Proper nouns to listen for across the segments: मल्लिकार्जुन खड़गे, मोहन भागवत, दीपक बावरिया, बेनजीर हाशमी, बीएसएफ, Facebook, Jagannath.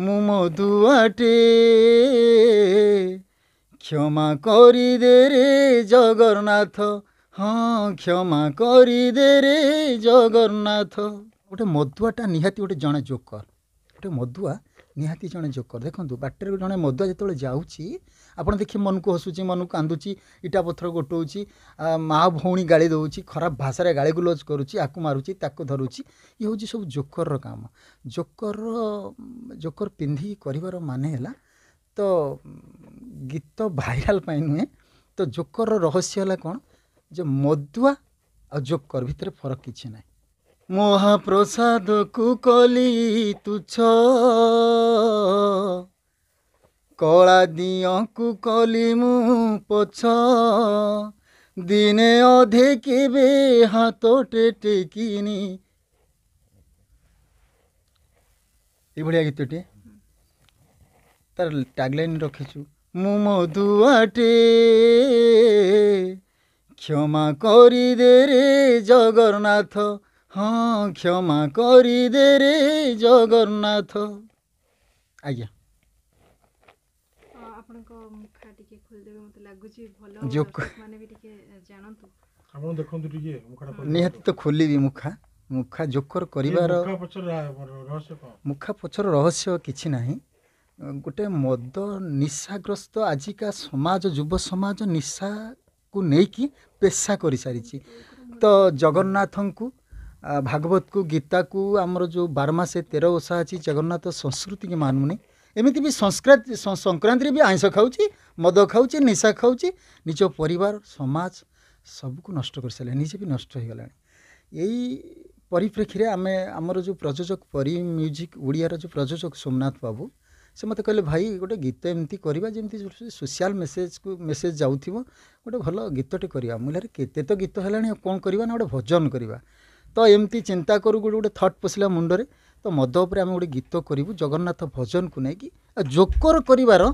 मुमो दुआटे क्षमा करी दे रे जगन्नाथ, हाँ क्षमा करी दे रे जगन्नाथ। गोटे मदुआटा निहाती गोटे जड़े जोकर, गोटे मदुआ निहाती जड़े जोकर। देखो बाटर जड़े मदुआ जिते जाऊँगी आपड़ देखिए मन को हसुची, मन को कांदुची, इटा पथर गोटोची, माँ भौणी गाड़ी दौची, खराब भाषा रे गाड़ी गुलज करुच्ची, आकु मारुची ताकू धरुची। ये हूँ सब जोकर काम। जोकर पिंधि कर माने है तो गीत भाइराल नुहे, तो जोकर रहस्य है कौन जो मदुआ आ जोकर भितर फरक किसी ना। महाप्रसाद को कली तुच्छ, कला दियो को कली मु पछ, दिने अधे के बे हाथ टेकिनी। ये गीतटे तार टैगलाइन रखीचु, मु मधुआटे क्षमा करी दे रे जगन्नाथ, हाँ क्षमा करी दे रे जगन्नाथ। आज्ञा निहाती तो खोलि मुखा मुखा जोकर कर मुखा पछर रहस्य किसी ना। गोटे मद निशाग्रस्त आजिका समाज, युव समाज निशा को लेकिन पेशा कर सारी। तो जगन्नाथ को भागवत को गीता को आमर जो 12 मास 13 ओषा अच्छी जगन्नाथ संस्कृति के मानुनी। एमती भी संक्रांति भी आईस खाऊँ, मद खाऊँ, निशा खाऊँ, निज परिवार समाज सबको नष्ट कर सारे, निजे भी नष्ट हो गला। यही परिप्रेक्षी में आम आमर जो प्रयोजक परी म्यूजिक ओडियार जो प्रयोजक सोमनाथ बाबू से मत कहले भाई गोटे गीत एमती करवा जमी सोशल मेसेज को मेसेज जाऊँ गोटे भल गीतटे करवा। मुझे केते तो गीत है कौन करवा ना गोटे भजन करवा। तो एमती चिंता करूँ गोटे गोटे थट पशिला मुंडे। तो मद उपर आम गोटे गीत करूँ जगन्नाथ भजन को लेकिन जोकर कर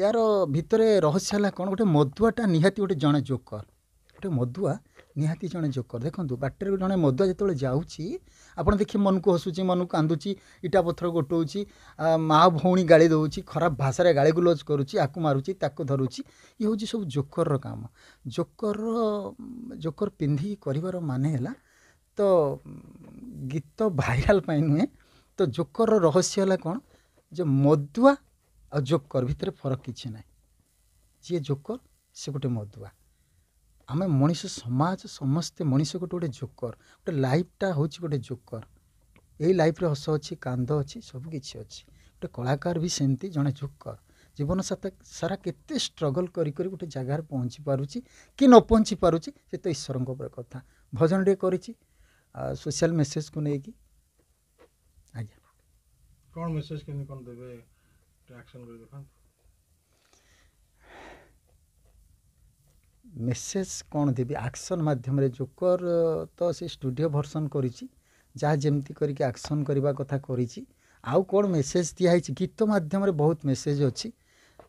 यार भितर रहस्य है कौन गोटे मदुआटा निहाती गोटे जड़े जोकर, गोटे मदुआ निहाती जड़े जोकर। देखो बाटर जड़े मदुआ जिते जाऊँगी आपड़ देखिए मन को हसुची, मन को कांदुची, इटा पथर गोटोची, माँ भौणी गाड़ी दौची, खराब भाषा रे गाड़ी गुलज करुच्ची, आकु मारुची ताकू धरुची। ये हूँ सब जोकर काम। जोकर पिंधि कर माने है तो गीत भाइराल नुहे, तो जोकर रहस्य है कौन जो मदुआ आ जोकर भितर फरक किसी ना। जी जोकर से गोटे मदुआ। आम मनीष समाज समस्ते मनीष गोटे गोटे जोकर, गोटे लाइफटा हूँ गोटे जोकर। यही लाइफ रे हस अच्छी, कांद अच्छी, सब किसी अच्छी। गोटे कलाकार भी सेमती जड़े जोकर। जीवन सारा केते स्ट्रगल करी करी गोटे जगार पहुँची पारुची कि न पहुँची पारुची से तो ईश्वर पर कथा। भजन टे कर सोशल मेसेज को लेकिन आज्ञा मेसेज कौन देवी एक्शन माध्यम रे जोकर। तो से स्टूडियो वर्सन करिछि जा जेमती करके एक्शन करबा कथा करिछि। आउ कौन मेसेज दिया है गीत माध्यम रे बहुत मेसेज अछि।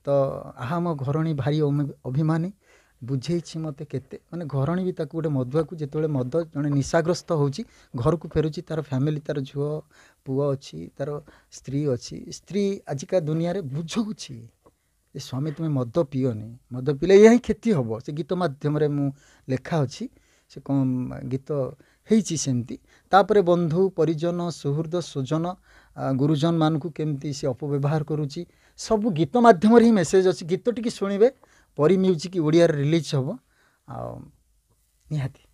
तो आहा मो घरणी भारी अभिमानी बुझेछि मते केते माने घरणी भी ताकू गोटे मदुआ को जेते मद जने निशाग्रस्त होछि घर को फेरुछि तार फैमिली तार झुओ पुओ अछि तार स्त्री अछि। स्त्री आजिका दुनिया रे बुझौछि ये स्वामी तुम्हें मद पीओनी, मद पीले यही क्षति हम। से गीत मध्यम लेखा अच्छी से कम गीत होमती। बंधु परिजन सुहृद स्वजन गुरुजन मानक केमती से अपव्यवहार करुच्ची सब गीत मध्यम ही मेसेज अच्छी। गीत टी शुणे परी म्यूजिक ओडिया रिलीज हम निहाती।